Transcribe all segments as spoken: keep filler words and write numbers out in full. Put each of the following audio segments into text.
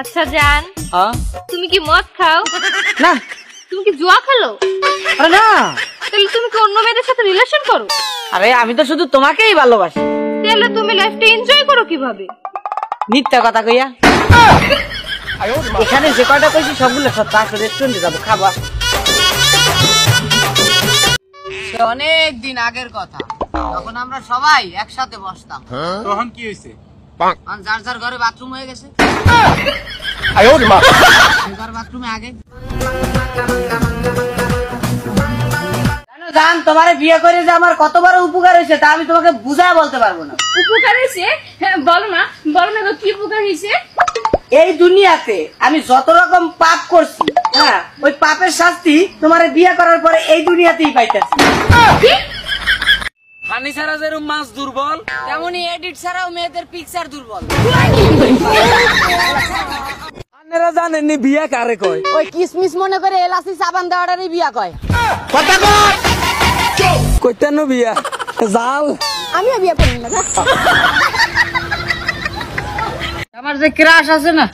আচ্ছা জান, তুমি কি মদ খাও? না। তুমি কি জুয়া খেলো? না। তাহলে তুমি কি অন্য মেয়েদের সাথে রিলেশন করো? আরে আমি তো শুধু তোমাকেই ভালোবাসি। তাহলে তুমি লাইফটা এনজয় করো কিভাবে? মিথ্যা কথা কইয়া। এখানে যে কয়টা কইছি সবগুলো সব তার রেস্টুরেন্টে যাবো খাবা। অনেক দিন আগের কথা, তখন আমরা সবাই একসাথে বসতাম। তখন কি হয়েছে? যার যার ঘরে বাথরুম হয়ে গেছে। জান, তোমার বিয়ে করে যে আমার কত বড় উপকার হয়েছে তা আমি তোমাকে বুঝায় বলতে পারবো না। উপকার হয়েছে? বলো না, বলো না কি উপকার হয়েছে? এই দুনিয়াতে আমি যত রকম পাপ করছি, হ্যাঁ, ওই পাপের শাস্তি তোমার বিয়ে করার পরে এই দুনিয়াতেই পাইতেছি। হানি ছাড়া যেরকম মাছ দুর্বল, তেমনি এডিট ছাড়াও মেয়েদের পিকচার দুর্বল। আপনারা জানেননি বিয়া কারে কয়? ওই কিসমিস মনে করে এলাচি সাবান দেওয়াটারই বিয়া কয়। কথা কয় কইতেন বিয়া জাল। আমিও বিয়া করি না। আমার যে ক্রাশ আছে না,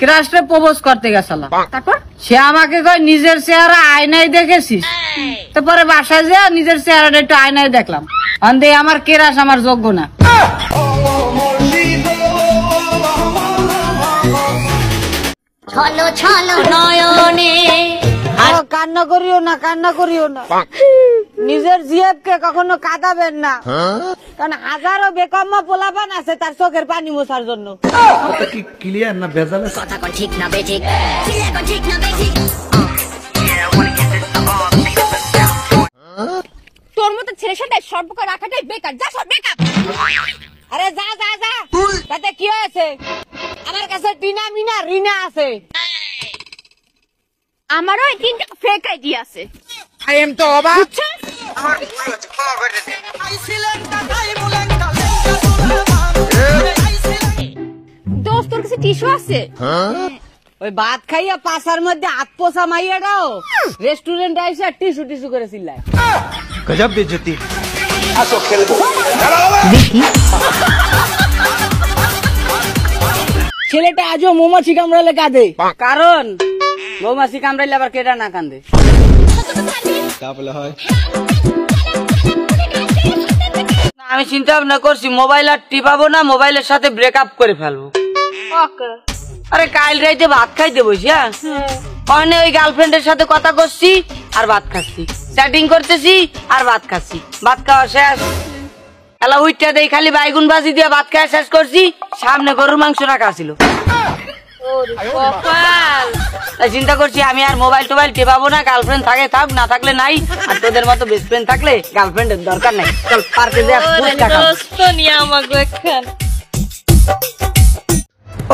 ক্রাশটা প্রপোজ করতে গেছিলাম। তারপর সে আমাকে কয় নিজের চেহারা আয়নায় দেখেছিস? তারপরে বাসায় যা নিজের চেহারাটা একটু আয়নায় দেখলাম, অন্ধে আমার ক্রাশ আমার যোগ্য না। কান্না করিও না, কান্না করিও না। নিজের জিএফকে কখনো কাঁদাবেন না, কারণ হাজারো বেকম্মা পোলাপান আছে তার চোখের পানি মোছার জন্য। তোর মতো ছেলের সাথে সম্পর্ক রাখাটাই বেকার। যা সব বেকার। আরে যা যা যা, তাতে কি হয়েছে? আমার কাছে টিনা মিনা রিনা আছে। আমারও এই তিনটা ফেক আইডি আছে। আই এম তো অবাক। দোস্ত, তোর কাছে টিস্যু আছে? ওই ভাত খাইয়া পাশার মধ্যে হাত পোছা মাইয়া দাও, রেস্টুরেন্ট আইসা টিস্যু টিস্যু করে চিল্লায়। গজব বেজতি। আসো খেলবো। ছেলেটা আজও মৌমাছি কামড়ালে কাঁদে, কারণ মৌমাছি কামড়াইলে আবার কেটা না কান্দে। আমি চিন্তা ভাবনা করছি মোবাইল আর টিপাবো না, মোবাইলের সাথে ব্রেকআপ করে ফেলবো। আরে কাল রাইতে ভাত খাইতে বসি, হ্যাঁ, অনে ওই গার্লফ্রেন্ডের সাথে কথা করছি আর ভাত খাচ্ছি, চ্যাটিং করতেছি আর ভাত খাচ্ছি। ভাত খাওয়া শেষ, এলা উইটা দেই খালি বাইগুন ভাজি দিয়ে ভাত খাওয়া শেষ করছি। সামনে গরুর মাংস রাখা ছিল। চিন্তা করছি আমি আর মোবাইল টোবাইল টেপাবো না, গার্লফ্রেন্ড থাকে থাক, না থাকলে নাই। আর তোদের মতো বেস্ট ফ্রেন্ড থাকলে গার্লফ্রেন্ডের দরকার নাই। চল পার্কে যাই, ফুচকা খাই।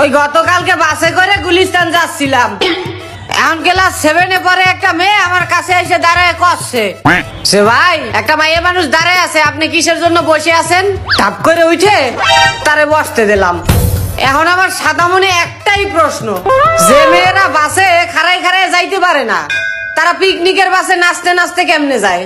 ওই গতকালকে বাসে করে গুলিস্তান যাচ্ছিলাম। এখন ক্লাস সেভেন এ পরে একটা মেয়ে আমার কাছে এসে দাঁড়ায় করছে, সে ভাই একটা মেয়ে মানুষ দাঁড়ায় আছে, আপনি কিসের জন্য বসে আছেন? টাপ করে উঠে তারে বসতে দিলাম। এখন আমার সাদা মনে একটাই প্রশ্ন, যে মেয়েরা বাসে খাড়ায় খাড়ায় যাইতে পারে না, তারা পিকনিকের বাসে নাচতে নাচতে কেমনে যায়?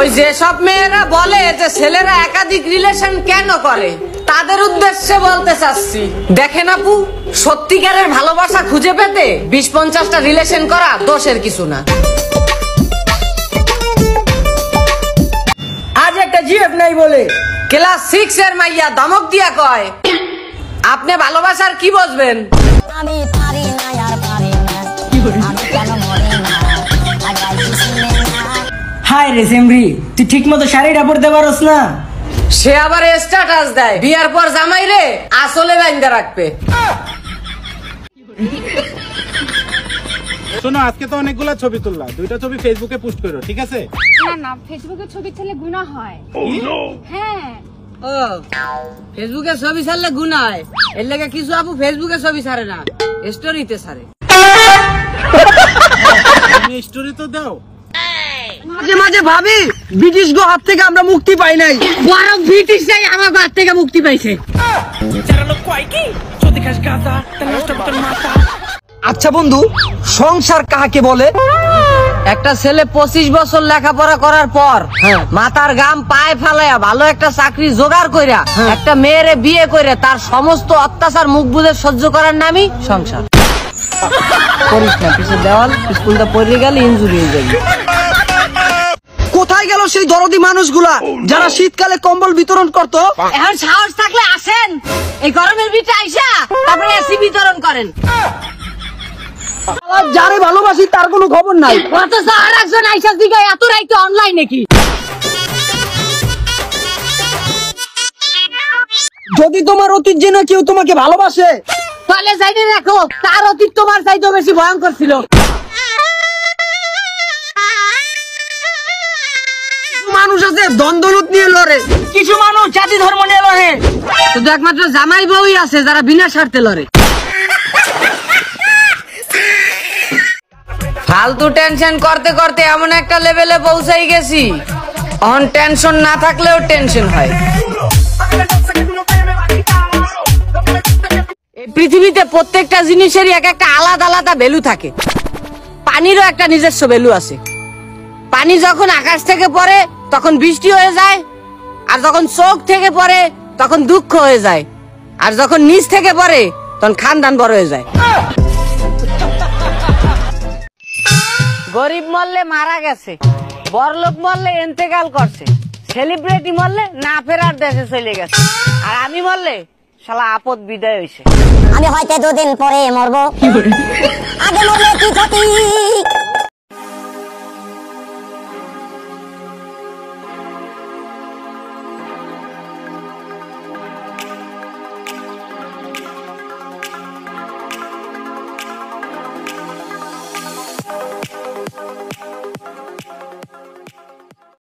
ওই যেসব মেয়েরা বলে যে ছেলেরা একাধিক রিলেশন কেন করে, তাদের উদ্দেশ্যে বলতে চাচ্ছি, দেখেন আপু, সত্যিকারের ভালোবাসা খুঁজে পেতে বিশ পঞ্চাশটা রিলেশন করা দোষের কিছু না। আজ একটা জিএফ নাই বলে ক্লাস সিক্স এর মাইয়া ধমক দিয়া কয়, আপনি ভালোবাসার কি বুঝবেন? আমি পারি না আর পারি না, আমি কেন মরে না, আগাই কিছু নেই না। হায় রে সেমরি, তুই ঠিক মতো শাড়িটা পরতে পারস না। সে আবার স্ট্যাটাস দেয়, বিয়ার পর জামাই রে আসলে বাইন্দা রাখবে। শোনো, আজকে তো অনেকগুলা ছবি তুললাম, দুইটা ছবি ফেসবুকে পোস্ট করো, ঠিক আছে? না না, ফেসবুকে ছবি ছাড়লে গুনাহ হয়। হ্যাঁ, ও ফেসবুকে ছবি ছাড়লে গুনাহ হয়, এর লাগে কিছু আপু ফেসবুকে ছবি ছাড়ে না, স্টোরিতে ছাড়ে। তুমি স্টোরি তো দাও। মাঝে মাঝে ভাবি ব্রিটিশ গো হাত থেকে আমরা মুক্তি পাই নাই, বরং ব্রিটিশ যাই আমার হাত থেকে মুক্তি পাইছে। আচ্ছা বন্ধু, সংসার কাকে বলে? একটা ছেলে পঁচিশ বছর লেখাপড়া করার পর মাথার গাম পায়ে ফালাইয়া ভালো একটা চাকরি জোগাড় কইরা একটা মেয়েরে বিয়ে কইরা তার সমস্ত অত্যাচার মুখ বুজে সহ্য করার নামই সংসার। করিস না কিছু দেওয়াল স্কুলটা পড়ে গেলে ইনজুরি হয়ে যাবে। কোথায় গেল সেই দরদি মানুষগুলা যারা শীতকালে কম্বল বিতরণ করতো? এখন সাহস থাকলে আসেন এই গরমের ভিতরে আইসা তারপরে এসি বিতরণ করেন। যারে ভালোবাসি তার কোনো খবর নাই। অথচ আর একজন আইসা দিকে এত রাইতে অনলাইন নাকি? যদি তোমার অতীত জেনে কেউ তোমাকে ভালোবাসে তাহলে সাইডে রাখো, তার অতীত তোমার চাইতে বেশি ভয়ঙ্কর ছিল। মানুষ আছে দ্বন্দ্বলুত নিয়ে লড়ে, কিছু মানুষ জাতি ধর্ম নিয়ে লড়ে, শুধু একমাত্র জামাই বউই আছে যারা বিনা স্বার্থে লড়ে। ফালতু টেনশন করতে করতে এমন একটা লেভেলে পৌঁছাই গেছি অন টেনশন না থাকলেও টেনশন হয়। এই পৃথিবীতে প্রত্যেকটা জিনিসেরই এক একটা আলাদা আলাদা ভ্যালু থাকে। পানিরও একটা নিজস্ব ভ্যালু আছে। পানি যখন আকাশ থেকে পড়ে তখন বৃষ্টি হয়ে যায়, আর যখন চোখ থেকে পড়ে তখন দুঃখ হয়ে যায়, আর যখন নিচ থেকে পড়ে তখন খানদান বড় হয়ে যায়। গরিব মরলে মারা গেছে, বড়লোক মরলে ইন্তেকাল করছে, সেলিব্রিটি মরলে না ফেরার দেশে চলে গেছে, আর আমি মরলে শালা আপদ বিদায় হয়েছে। আমি হয়তো দুদিন পরে মরবো, আগে মরলে কি ক্ষতি?